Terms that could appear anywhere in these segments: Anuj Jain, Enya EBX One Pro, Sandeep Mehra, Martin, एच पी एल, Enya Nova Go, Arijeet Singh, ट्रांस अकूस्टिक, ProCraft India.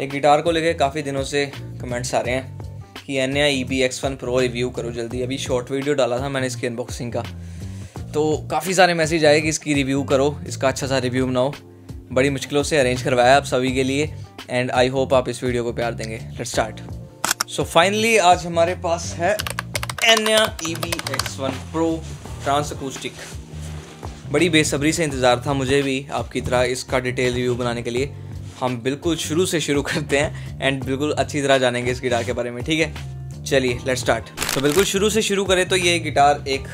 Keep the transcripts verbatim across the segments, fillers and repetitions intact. एक गिटार को लेके काफ़ी दिनों से कमेंट्स आ रहे हैं कि Enya E B X one pro review करो जल्दी। अभी शॉर्ट वीडियो डाला था मैंने इसकी अनबॉक्सिंग का, तो काफ़ी सारे मैसेज आए कि इसकी रिव्यू करो, इसका अच्छा सा रिव्यू बनाओ। बड़ी मुश्किलों से अरेंज करवाया आप सभी के लिए एंड आई होप आप इस वीडियो को प्यार देंगे। Let's start. सो फाइनली आज हमारे पास है Enya E B X one pro ट्रांस अकूस्टिक। बड़ी बेसब्री से इंतज़ार था मुझे भी आपकी तरह इसका डिटेल रिव्यू बनाने के लिए। हम बिल्कुल शुरू से शुरू करते हैं एंड बिल्कुल अच्छी तरह जानेंगे इस गिटार के बारे में, ठीक है? चलिए लेट्स स्टार्ट। तो बिल्कुल शुरू से शुरू करें तो ये गिटार एक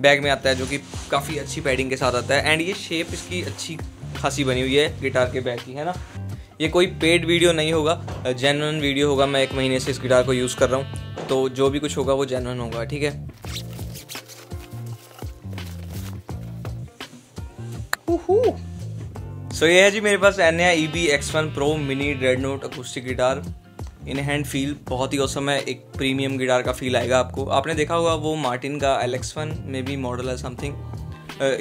बैग में आता है जो कि काफ़ी अच्छी पैडिंग के साथ आता है एंड ये शेप इसकी अच्छी खासी बनी हुई है गिटार के बैग की, है ना। ये कोई पेड वीडियो नहीं होगा, जेन्युइन वीडियो होगा। मैं एक महीने से इस गिटार को यूज़ कर रहा हूँ तो जो भी कुछ होगा वो जेन्युइन होगा, ठीक है। सो so, ये है जी मेरे पास Enya E B X one pro mini red note acoustic guitar. In hand feel बहुत ही औसम है, एक प्रीमियम गिटार का फील आएगा आपको। आपने देखा होगा वो मार्टिन का LX one maybe model है समथिंग,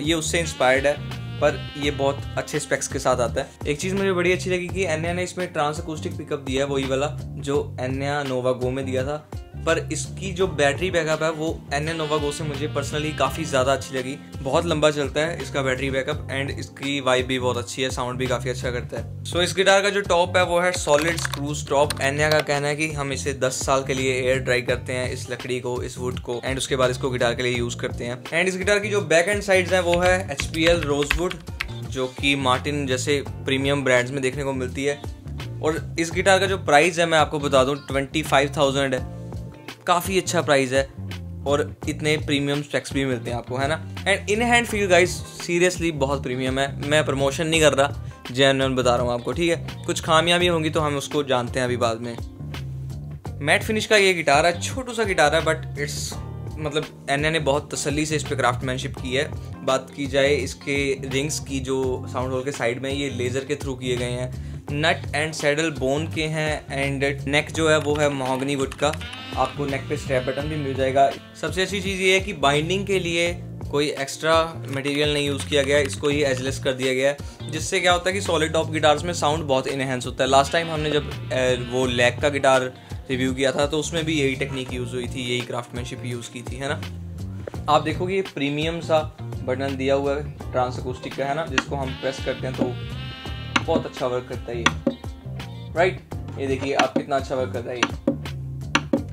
ये उससे इंस्पायर्ड है पर ये बहुत अच्छे स्पेक्स के साथ आता है। एक चीज़ मुझे बड़ी अच्छी लगी कि एन्या ने इसमें ट्रांस अकूस्टिक पिकअप दिया है, वही वाला जो एन्या नोवा गो में दिया था, पर इसकी जो बैटरी बैकअप है वो एन्या नोवा गो से मुझे पर्सनली काफ़ी ज़्यादा अच्छी लगी। बहुत लंबा चलता है इसका बैटरी बैकअप एंड इसकी वाइब भी बहुत अच्छी है, साउंड भी काफ़ी अच्छा करता है। सो so, इस गिटार का जो टॉप है वो है सॉलिड स्क्रूज टॉप। एन्या का कहना है कि हम इसे दस साल के लिए एयर ड्राई करते हैं, इस लकड़ी को, इस वुड को, एंड उसके बाद इसको गिटार के लिए यूज़ करते हैं। एंड इस गिटार की जो बैक एंड साइड्स हैं वो है एच पी एल रोजवुड जो कि मार्टिन जैसे प्रीमियम ब्रांड्स में देखने को मिलती है। और इस गिटार का जो प्राइस है मैं आपको बता दूँ ट्वेंटी फाइव थाउजेंड है, काफ़ी अच्छा प्राइस है और इतने प्रीमियम स्पेक्स भी मिलते हैं आपको, है ना। And in hand feel guys seriously बहुत प्रीमियम है। मैं प्रमोशन नहीं कर रहा, जेन्युइन बता रहा हूँ आपको, ठीक है। कुछ खामियां भी होंगी तो हम उसको जानते हैं अभी बाद में। मैट फिनिश का ये गिटार है, छोटू सा गिटार है बट इट्स मतलब एन्या ने बहुत तसल्ली से इस पर क्राफ्टमैनशिप की है। बात की जाए इसके रिंग्स की, जो साउंड होल के साइड में ये लेज़र के थ्रू किए गए हैं, नट एंड सैडल बोन के हैं एंड नेक जो है वो है महोगनी वुड का। आपको नेक पे स्ट्रैप बटन भी मिल जाएगा। सबसे अच्छी चीज़ ये है कि बाइंडिंग के लिए कोई एक्स्ट्रा मटेरियल नहीं यूज़ किया गया है, इसको ही एजलेस कर दिया गया है, जिससे क्या होता है कि सॉलिड टॉप गिटार्स में साउंड बहुत इनहेंस होता है। लास्ट टाइम हमने जब वो लैग का गिटार रिव्यू किया था तो उसमें भी यही टेक्निक यूज़ हुई थी, यही क्राफ्टमैनशिप यूज़ की थी, है ना। आप देखोगे प्रीमियम सा बटन दिया हुआ है ट्रांस अकूस्टिक का, है ना, जिसको हम प्रेस करते हैं तो बहुत अच्छा वर्क करता है ये, राइट। ये देखिए आप कितना अच्छा वर्क कर रहा है ये।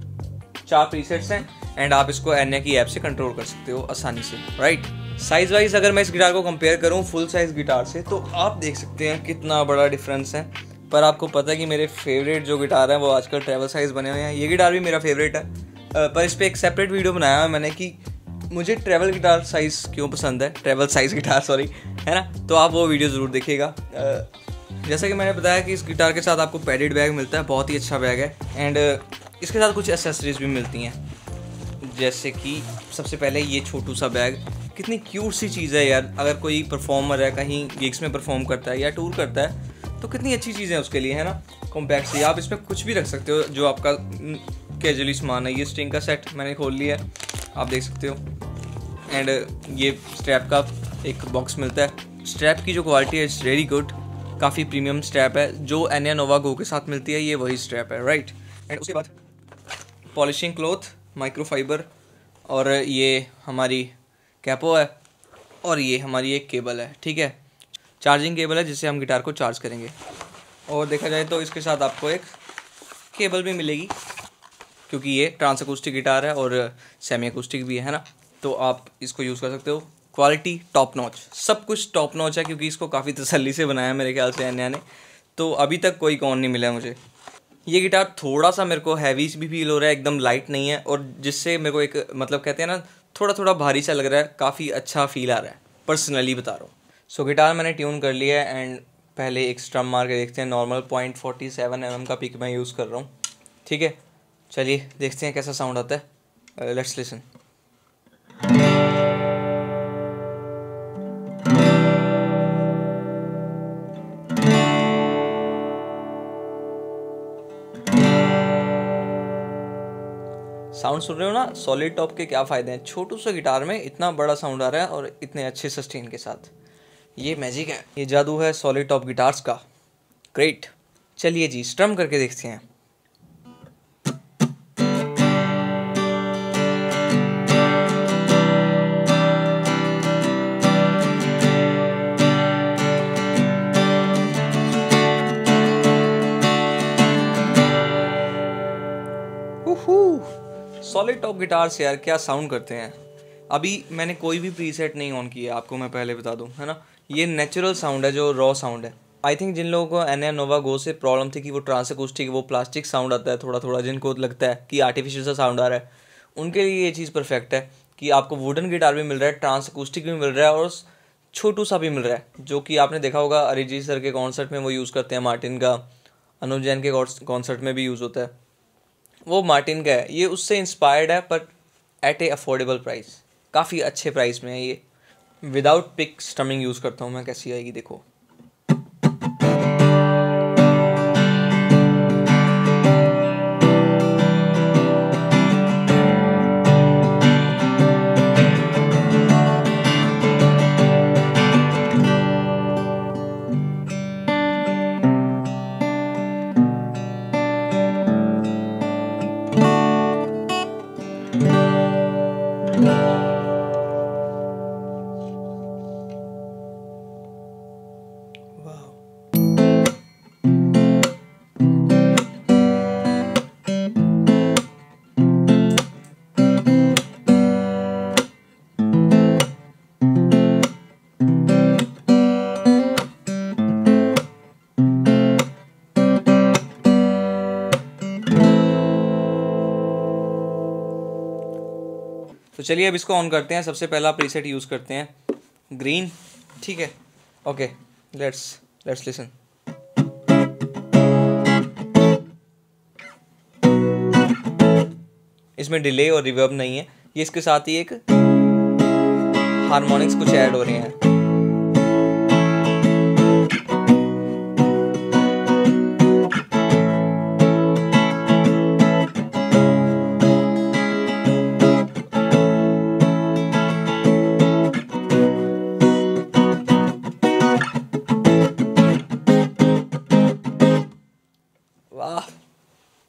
चार प्रीसेट्स हैं एंड आप इसको एन्या की ऐप से कंट्रोल कर सकते हो आसानी से, राइट। साइज वाइज अगर मैं इस गिटार को कंपेयर करूं फुल साइज़ गिटार से तो आप देख सकते हैं कितना बड़ा डिफरेंस है। पर आपको पता है कि मेरे फेवरेट जो गिटार हैं वो आजकल ट्रैवल साइज़ बने हुए हैं। ये गिटार भी मेरा फेवरेट है पर इस पर एक सेपरेट वीडियो बनाया है मैंने कि मुझे ट्रैवल गिटार साइज़ क्यों पसंद है, ट्रैवल साइज़ गिटार सॉरी, है ना। तो आप वो वीडियो ज़रूर देखिएगा। जैसा कि मैंने बताया कि इस गिटार के साथ आपको पैडेड बैग मिलता है, बहुत ही अच्छा बैग है एंड इसके साथ कुछ एक्सेसरीज भी मिलती हैं, जैसे कि सबसे पहले ये छोटू सा बैग। कितनी क्यूट सी चीज़ है यार, अगर कोई परफॉर्मर है, कहीं गिग्स में परफॉर्म करता है या टूर करता है तो कितनी अच्छी चीज़ है उसके लिए, है ना। कॉम्पैक्ट सी, आप इसमें कुछ भी रख सकते हो जो आपका कैजुअली सामान है। ये स्ट्रिंग का सेट मैंने खोल लिया है, आप देख सकते हो, एंड ये स्ट्रैप का एक बॉक्स मिलता है। स्ट्रैप की जो क्वालिटी है इट्स वेरी गुड, काफ़ी प्रीमियम स्ट्रैप है। जो एन्या नोवा गो के साथ मिलती है ये वही स्ट्रैप है, राइट। एंड उसके बाद पॉलिशिंग क्लॉथ, माइक्रोफाइबर, और ये हमारी कैपो है और ये हमारी एक केबल है, ठीक है, चार्जिंग केबल है जिससे हम गिटार को चार्ज करेंगे। और देखा जाए तो इसके साथ आपको एक केबल भी मिलेगी क्योंकि ये ट्रांस अकूस्टिक गिटार है और सेमी अकूस्टिक भी है, है ना, तो आप इसको यूज़ कर सकते हो। क्वालिटी टॉप नॉच, सब कुछ टॉप नॉच है क्योंकि इसको काफ़ी तसल्ली से बनाया मेरे ख्याल से एन्या ने, तो अभी तक कोई कौन नहीं मिला मुझे। ये गिटार थोड़ा सा मेरे को हैवी भी फील हो रहा है, एकदम लाइट नहीं है, और जिससे मेरे को एक मतलब कहते हैं ना थोड़ा थोड़ा भारी सा लग रहा है, काफ़ी अच्छा फील आ रहा है, पर्सनली बता रहा हूँ। सो so, गिटार मैंने ट्यून कर लिया है एंड पहले एक स्ट्रम मार के देखते हैं। Normal point forty seven M M का पिक मैं यूज़ कर रहा हूँ, ठीक है। चलिए देखते हैं कैसा साउंड आता है, लेट्स uh, लिसन। साउंड सुन रहे हो ना, सॉलिड टॉप के क्या फ़ायदे हैं। छोटू से गिटार में इतना बड़ा साउंड आ रहा है और इतने अच्छे सस्टेन के साथ, ये मैजिक है, ये जादू है सॉलिड टॉप गिटार्स का, ग्रेट। चलिए जी स्ट्रम करके देखते हैं। सॉलिड टॉप गिटार से यार क्या साउंड करते हैं। अभी मैंने कोई भी प्रीसेट नहीं ऑन किया, आपको मैं पहले बता दूं, है ना। ये नेचुरल साउंड है जो रॉ साउंड है। आई थिंक जिन लोगों को एन्या नोवा गो से प्रॉब्लम थी कि वो ट्रांसएकोस्टिक वो प्लास्टिक साउंड आता है थोड़ा थोड़ा, जिनको लगता है कि आर्टिफिशियल सा साउंड आ रहा है, उनके लिए ये चीज़ परफेक्ट है कि आपको वुडन गिटार भी मिल रहा है, ट्रांसएकोस्टिक भी मिल रहा है और छोटू सा भी मिल रहा है, जो कि आपने देखा होगा अरिजीत सर के कॉन्सर्ट में वो यूज़ करते हैं, मार्टिन का, अनुज जैन के कॉन्सर्ट में भी यूज़ होता है। वो मार्टिन का है, ये उससे इंस्पायर्ड है पर एट ए अफोर्डेबल प्राइस, काफ़ी अच्छे प्राइस में है ये। विदाउट पिक स्ट्रमिंग यूज़ करता हूँ मैं, कैसी आएगी देखो। तो चलिए अब इसको ऑन करते हैं। सबसे पहला प्रीसेट यूज़ करते हैं ग्रीन, ठीक है, ओके, लेट्स लेट्स लिसन। इसमें डिले और रिवर्ब नहीं है, ये इसके साथ ही एक हार्मोनिक्स कुछ ऐड हो रहे हैं।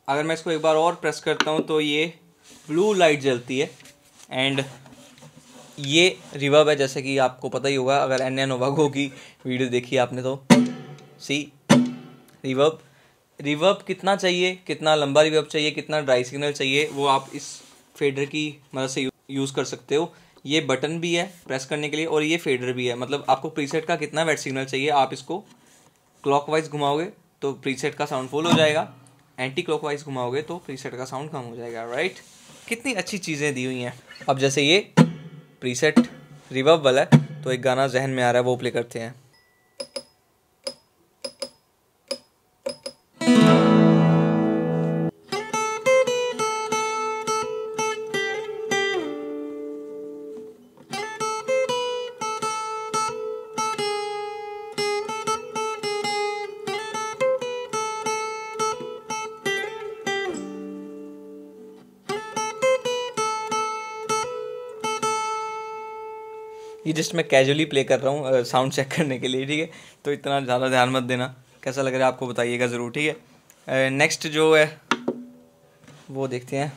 अगर मैं इसको एक बार और प्रेस करता हूँ तो ये ब्लू लाइट जलती है एंड ये रिवर्ब है, जैसे कि आपको पता ही होगा अगर एन्या नोवा गो की वीडियो देखी आपने तो। सी रिवर्ब, रिवर्ब कितना चाहिए, कितना लंबा रिवर्ब चाहिए, कितना ड्राई सिग्नल चाहिए, वो आप इस फेडर की मदद से यूज़ कर सकते हो। ये बटन भी है प्रेस करने के लिए और ये फेडर भी है, मतलब आपको प्रीसेट का कितना वेट सिग्नल चाहिए। आप इसको क्लॉकवाइज घुमाओगे तो प्रीसेट का साउंड फुल हो जाएगा, एंटी क्लॉकवाइज घुमाओगे तो प्रीसेट का साउंड कम हो जाएगा, राइट। कितनी अच्छी चीज़ें दी हुई हैं। अब जैसे ये प्रीसेट रिवर्ब वाला है तो एक गाना जहन में आ रहा है, वो प्ले करते हैं। ये जस्ट मैं कैजुअली प्ले कर रहा हूँ साउंड चेक करने के लिए, ठीक है, तो इतना ज़्यादा ध्यान मत देना। कैसा लग रहा है आपको बताइएगा ज़रूर, ठीक है। नेक्स्ट जो है वो देखते हैं,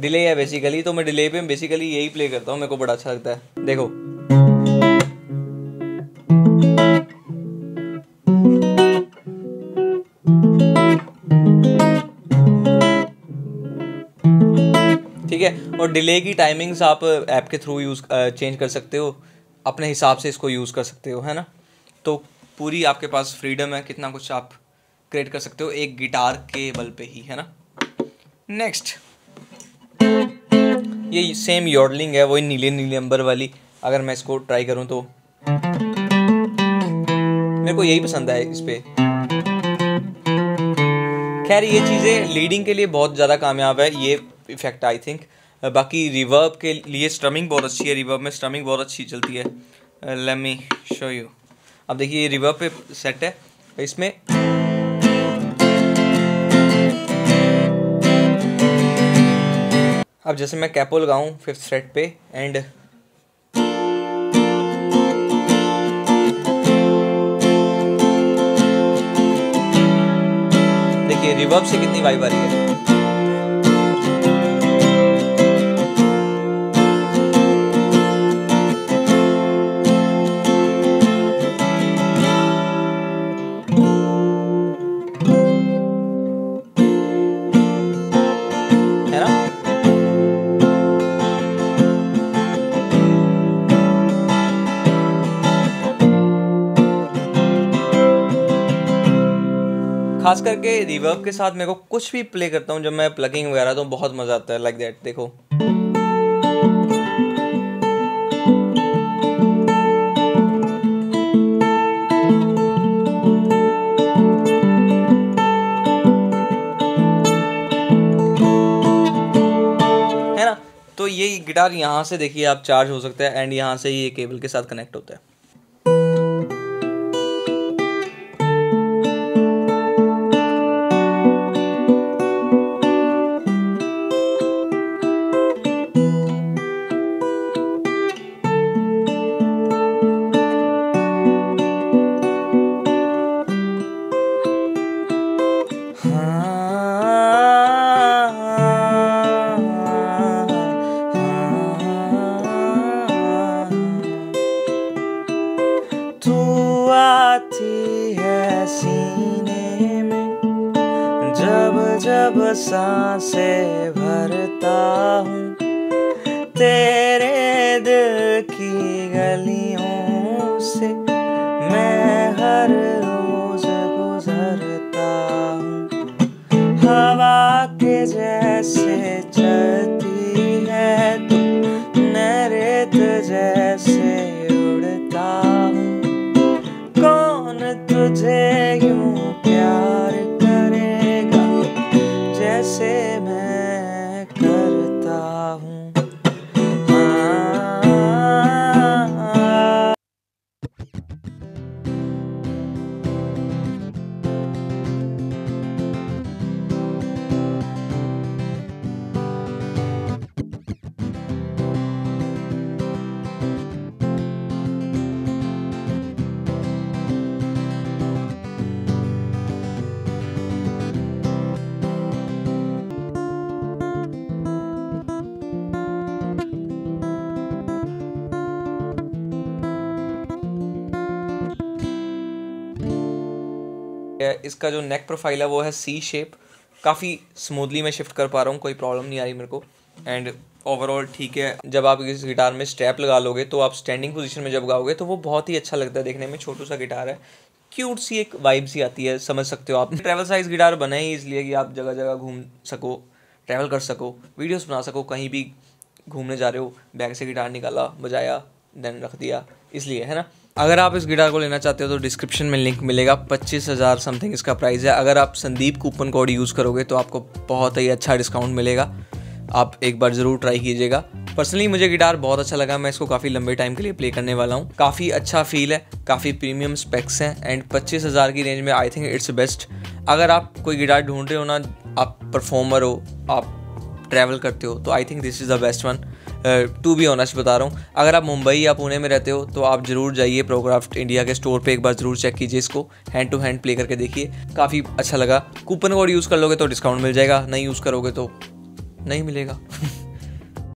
डिले है बेसिकली, तो मैं डिले पे बेसिकली यही प्ले करता हूँ, मेरे को बड़ा अच्छा लगता है। देखो और डिले की टाइमिंग्स आप ऐप के थ्रू यूज़ चेंज कर सकते हो, अपने हिसाब से इसको यूज़ कर सकते हो, है ना। तो पूरी आपके पास फ्रीडम है, कितना कुछ आप क्रिएट कर सकते हो एक गिटार के बल पे ही, है ना। नेक्स्ट ये सेम यॉडलिंग है, वही नीले नीले अंबर वाली। अगर मैं इसको ट्राई करूँ तो मेरे को यही पसंद है इस पर। खैर ये चीज़ें लीडिंग के लिए बहुत ज़्यादा कामयाब है ये इफेक्ट, आई थिंक। बाकी रिवर्ब के लिए स्ट्रमिंग बहुत अच्छी है, रिवर्ब में स्ट्रमिंग बहुत अच्छी चलती है। Let me show you. अब देखिए ये रिवर्ब पे सेट है, इसमें अब जैसे मैं कैपो लगाऊँ फिफ्थ स्ट्रेट पे एंड रिवर्ब से कितनी वाइब आ रही है। खास करके रिवर्ब के साथ मेरे को कुछ भी प्ले करता हूँ जब मैं प्लगिंग वगैरह, तो बहुत मजा आता है। लाइक दैट देखो, है ना। तो ये गिटार यहाँ से देखिए आप चार्ज हो सकता है एंड यहाँ से ये केबल के साथ कनेक्ट होता है। सांसें भरता हूँ तेरे दिल की गलियों से, मैं हर रोज गुजरता हूँ। हवा के जैसे चलती है तू, नरेत जैसे उड़ता हूँ। कौन तुझे यूं प्यार से मैं करता हूँ। इसका जो नेक प्रोफाइल है वो है सी शेप, काफ़ी स्मूथली मैं शिफ्ट कर पा रहा हूँ, कोई प्रॉब्लम नहीं आ रही मेरे को एंड ओवरऑल ठीक है। जब आप इस गिटार में स्टेप लगा लोगे तो आप स्टैंडिंग पोजीशन में जब गाओगे तो वो बहुत ही अच्छा लगता है देखने में। छोटू सा गिटार है, क्यूट सी एक वाइब सी आती है, समझ सकते हो आप। ट्रैवल साइज गिटार बने ही इसलिए कि आप जगह जगह घूम सको, ट्रैवल कर सको, वीडियोज़ बना सको। कहीं भी घूमने जा रहे हो, बैग से गिटार निकाला, बजाया, देन रख दिया, इसलिए, है ना। अगर आप इस गिटार को लेना चाहते हो तो डिस्क्रिप्शन में लिंक मिलेगा। पच्चीस हज़ार समथिंग इसका प्राइस है। अगर आप संदीप कूपन कोड यूज़ करोगे तो आपको बहुत ही अच्छा डिस्काउंट मिलेगा। आप एक बार ज़रूर ट्राई कीजिएगा। पर्सनली मुझे गिटार बहुत अच्छा लगा, मैं इसको काफ़ी लंबे टाइम के लिए प्ले करने वाला हूँ। काफ़ी अच्छा फील है, काफ़ी प्रीमियम स्पेक्स हैं एंड पच्चीस हज़ार की रेंज में आई थिंक इट्स बेस्ट। अगर आप कोई गिटार ढूंढ रहे हो ना, आप परफॉर्मर हो, आप ट्रैवल करते हो, तो I think this is the best one. To be honest बता रहा हूँ, अगर आप मुंबई या पुणे में रहते हो तो आप ज़रूर जाइए प्रोक्राफ्ट इंडिया के स्टोर पे, एक बार ज़रूर चेक कीजिए इसको, हैंड टू हैंड प्ले करके देखिए, काफ़ी अच्छा लगा। कूपन कोड यूज़ कर लोगे तो डिस्काउंट मिल जाएगा, नहीं यूज़ करोगे तो नहीं मिलेगा।